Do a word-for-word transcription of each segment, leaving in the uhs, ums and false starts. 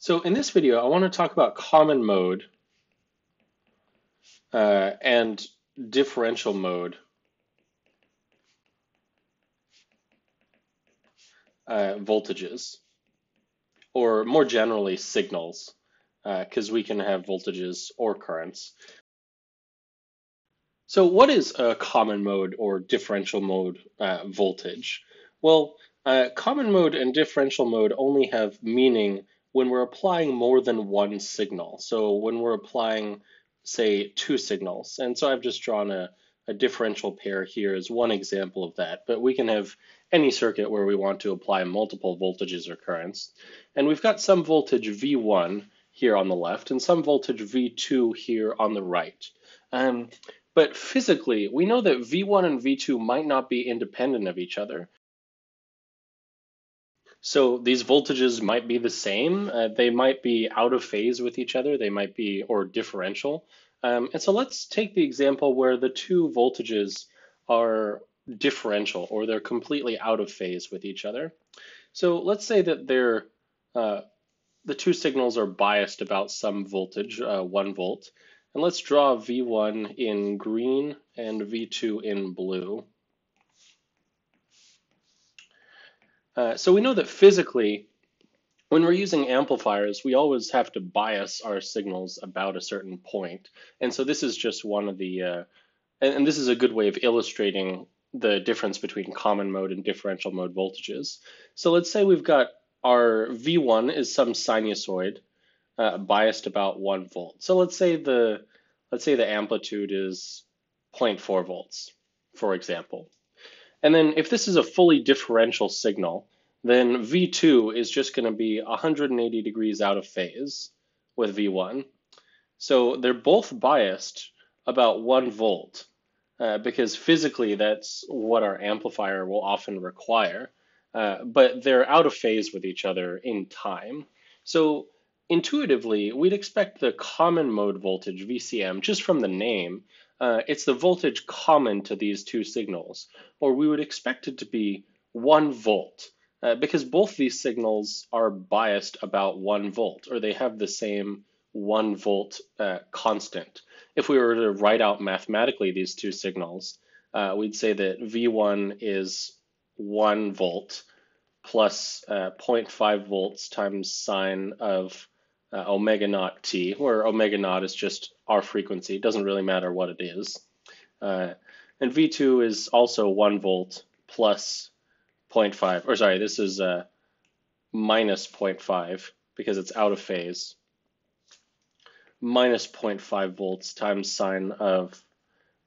So in this video, I want to talk about common mode uh, and differential mode, uh, voltages, or more generally signals, because uh, we can have voltages or currents. So what is a common mode or differential mode uh, voltage? Well, uh, common mode and differential mode only have meaning when we're applying more than one signal. So when we're applying, say, two signals, and so I've just drawn a, a differential pair here as one example of that, but we can have any circuit where we want to apply multiple voltages or currents. And we've got some voltage V one here on the left and some voltage V two here on the right. Um, but physically, we know that V one and V two might not be independent of each other. So these voltages might be the same, uh, they might be out of phase with each other, they might be, or differential. Um, and so let's take the example where the two voltages are differential, or they're completely out of phase with each other. So let's say that they're, uh, the two signals are biased about some voltage, uh, one volt. And let's draw V one in green and V two in blue. Uh, so we know that physically, when we're using amplifiers, we always have to bias our signals about a certain point. And so this is just one of the, uh, and, and this is a good way of illustrating the difference between common mode and differential mode voltages. So let's say we've got our V one is some sinusoid uh, biased about one volt. So let's say the, let's say the amplitude is zero point four volts, for example. And then if this is a fully differential signal, then V two is just going to be one hundred eighty degrees out of phase with V one. So they're both biased about one volt uh, because physically that's what our amplifier will often require, uh, but they're out of phase with each other in time. So intuitively, we'd expect the common mode voltage, V C M, just from the name, Uh, it's the voltage common to these two signals, or we would expect it to be one volt, uh, because both these signals are biased about one volt, or they have the same one volt uh, constant. If we were to write out mathematically these two signals, uh, we'd say that V one is one volt plus uh, zero point five volts times sine of Uh, omega naught t, where omega naught is just our frequency. It doesn't really matter what it is. Uh, and V two is also one volt plus zero point five, or sorry, this is uh, minus zero point five because it's out of phase, minus zero point five volts times sine of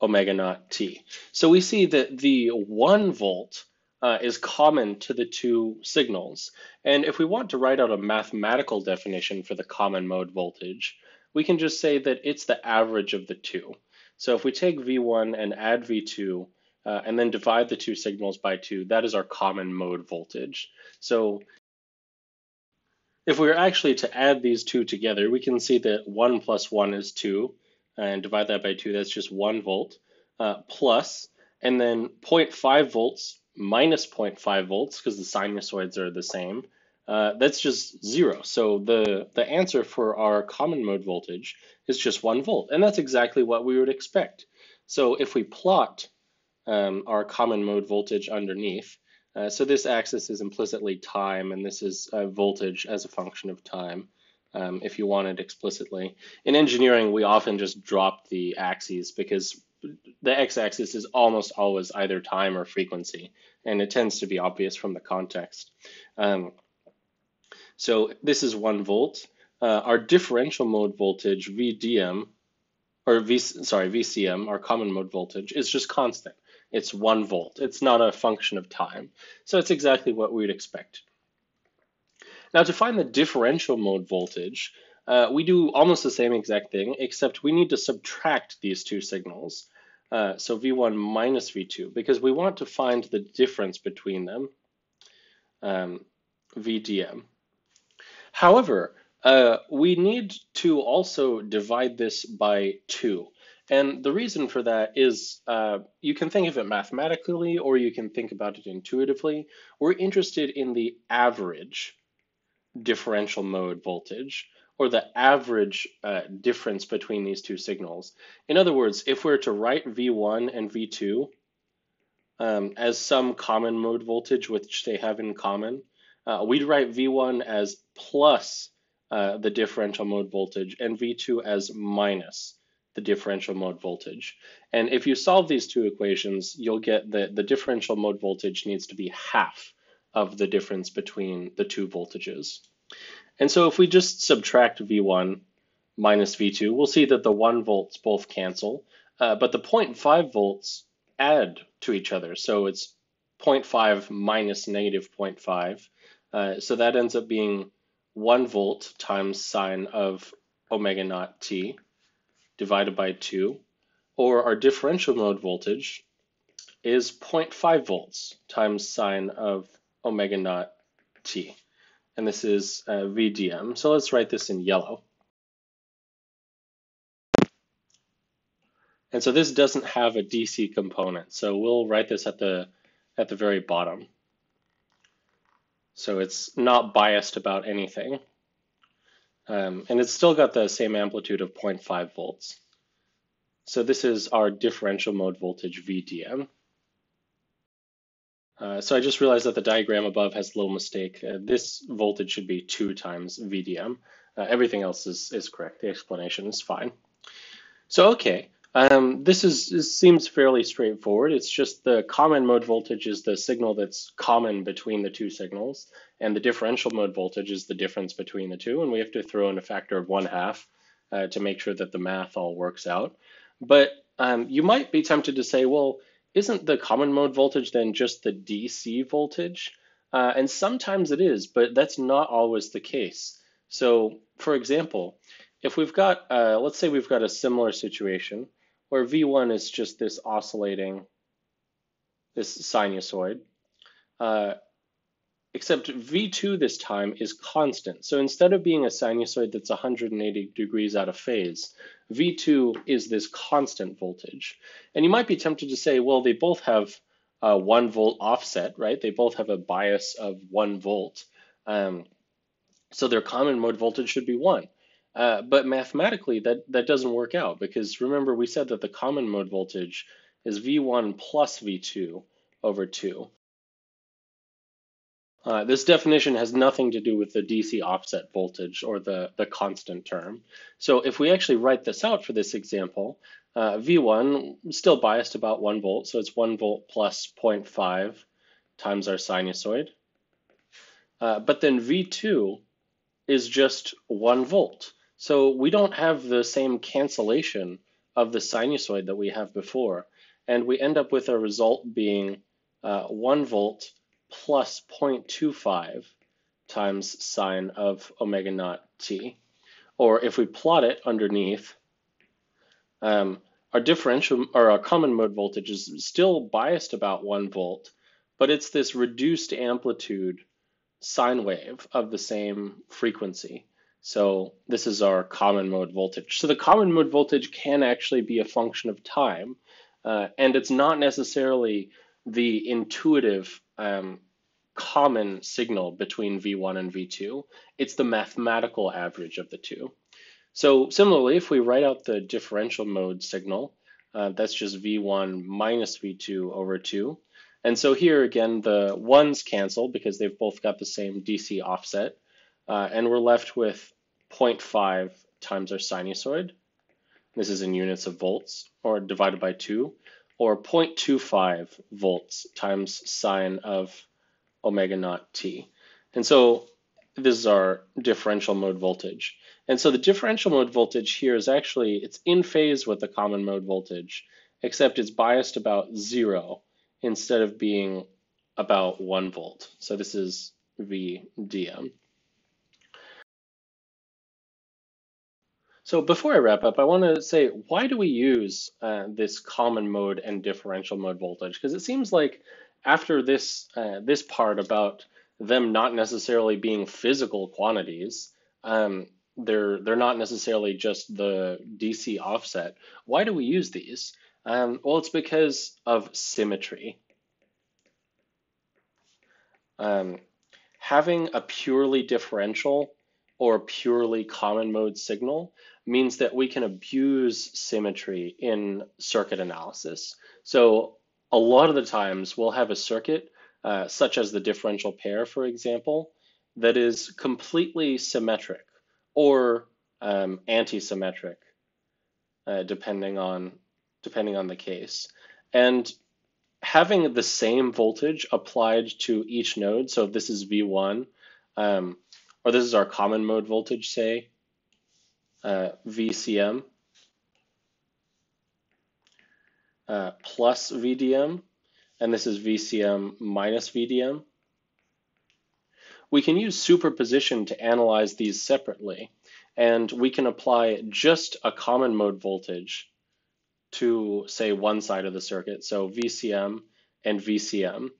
omega naught t. So we see that the one volt Uh, is common to the two signals. And if we want to write out a mathematical definition for the common mode voltage, we can just say that it's the average of the two. So if we take V one and add V two, uh, and then divide the two signals by two, that is our common mode voltage. So if we were actually to add these two together, we can see that one plus one is two, and divide that by two, that's just one volt, uh, plus, and then zero point five volts, minus zero point five volts, because the sinusoids are the same, uh, that's just zero. So the, the answer for our common mode voltage is just one volt, and that's exactly what we would expect. So if we plot um, our common mode voltage underneath, uh, so this axis is implicitly time, and this is uh, voltage as a function of time, um, if you want it explicitly. In engineering, we often just drop the axes because the x-axis is almost always either time or frequency, and it tends to be obvious from the context. Um, so this is one volt. Uh, our differential mode voltage, V D M, or v, sorry, V C M, our common mode voltage, is just constant. It's one volt. It's not a function of time. So it's exactly what we'd expect. Now to find the differential mode voltage, Uh, we do almost the same exact thing, except we need to subtract these two signals. Uh, so V one minus V two, because we want to find the difference between them, um, V D M. However, uh, we need to also divide this by two. And the reason for that is uh, you can think of it mathematically, or you can think about it intuitively. We're interested in the average differential mode voltage, or the average uh, difference between these two signals. In other words, if we're to write V one and V two um, as some common mode voltage, which they have in common, uh, we'd write V one as plus uh, the differential mode voltage and V two as minus the differential mode voltage. And if you solve these two equations, you'll get that the differential mode voltage needs to be half of the difference between the two voltages. And so if we just subtract V one minus V two, we'll see that the one volts both cancel, uh, but the zero point five volts add to each other. So it's zero point five minus negative zero point five. Uh, so that ends up being one volt times sine of omega naught t divided by two, or our differential mode voltage is zero point five volts times sine of omega naught t. And this is uh, V D M. So let's write this in yellow. And so this doesn't have a D C component. So we'll write this at the, at the very bottom. So it's not biased about anything. Um, and it's still got the same amplitude of zero point five volts. So this is our differential mode voltage, V D M. Uh, so I just realized that the diagram above has a little mistake. Uh, this voltage should be two times V D M. Uh, everything else is, is correct. The explanation is fine. So, okay, um, this is this seems fairly straightforward. It's just the common mode voltage is the signal that's common between the two signals, and the differential mode voltage is the difference between the two, and we have to throw in a factor of one half uh, to make sure that the math all works out. But um, you might be tempted to say, well, isn't the common mode voltage then just the D C voltage? Uh, and sometimes it is, but that's not always the case. So for example, if we've got, uh, let's say we've got a similar situation where V one is just this oscillating, this sinusoid, uh, except V two this time is constant. So instead of being a sinusoid that's one hundred eighty degrees out of phase, V two is this constant voltage. And you might be tempted to say, well, they both have a one volt offset, right? They both have a bias of one volt. Um, so their common mode voltage should be one. Uh, but mathematically, that, that doesn't work out, because remember, we said that the common mode voltage is V one plus V two over two. Uh, this definition has nothing to do with the D C offset voltage or the, the constant term. So if we actually write this out for this example, uh, V one still biased about one volt, so it's one volt plus zero point five times our sinusoid. Uh, but then V two is just one volt. So we don't have the same cancellation of the sinusoid that we have before. And we end up with a result being uh, one volt plus zero point two five times sine of omega naught t. Or if we plot it underneath, um, our differential or our common mode voltage is still biased about one volt, but it's this reduced amplitude sine wave of the same frequency. So this is our common mode voltage. So the common mode voltage can actually be a function of time, uh, and it's not necessarily the intuitive um, common signal between V one and V two. It's the mathematical average of the two. So similarly, if we write out the differential mode signal, uh, that's just V one minus V two over two. And so here again, the ones cancel because they've both got the same D C offset. Uh, and we're left with zero point five times our sinusoid. This is in units of volts, or divided by two, or zero point two five volts times sine of omega naught t. And so this is our differential mode voltage. And so the differential mode voltage here is actually, it's in phase with the common mode voltage, except it's biased about zero instead of being about one volt. So this is V D M. So before I wrap up, I want to say, why do we use uh, this common mode and differential mode voltage? Because it seems like after this, uh, this part about them not necessarily being physical quantities, um, they're, they're not necessarily just the D C offset. Why do we use these? Um, well, it's because of symmetry. Um, having a purely differential or purely common mode signal means that we can abuse symmetry in circuit analysis. So a lot of the times we'll have a circuit, uh, such as the differential pair, for example, that is completely symmetric or um, anti-symmetric, uh, depending on depending on the case. And having the same voltage applied to each node, so this is V one, um, or this is our common mode voltage, say, uh, V C M uh, plus V D M, and this is V C M minus V D M. We can use superposition to analyze these separately, and we can apply just a common mode voltage to, say, one side of the circuit, so V C M and V C M.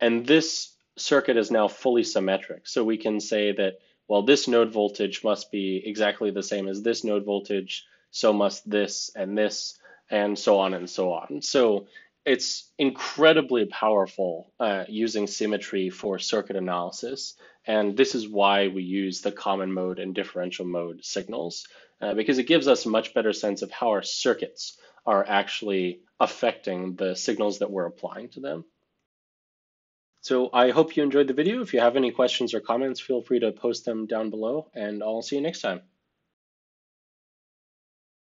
And this circuit is now fully symmetric, so we can say that, well, this node voltage must be exactly the same as this node voltage, so must this and this, and so on and so on. So it's incredibly powerful uh, using symmetry for circuit analysis, and this is why we use the common mode and differential mode signals, uh, because it gives us a much better sense of how our circuits are actually affecting the signals that we're applying to them. So I hope you enjoyed the video. If you have any questions or comments, feel free to post them down below, and I'll see you next time.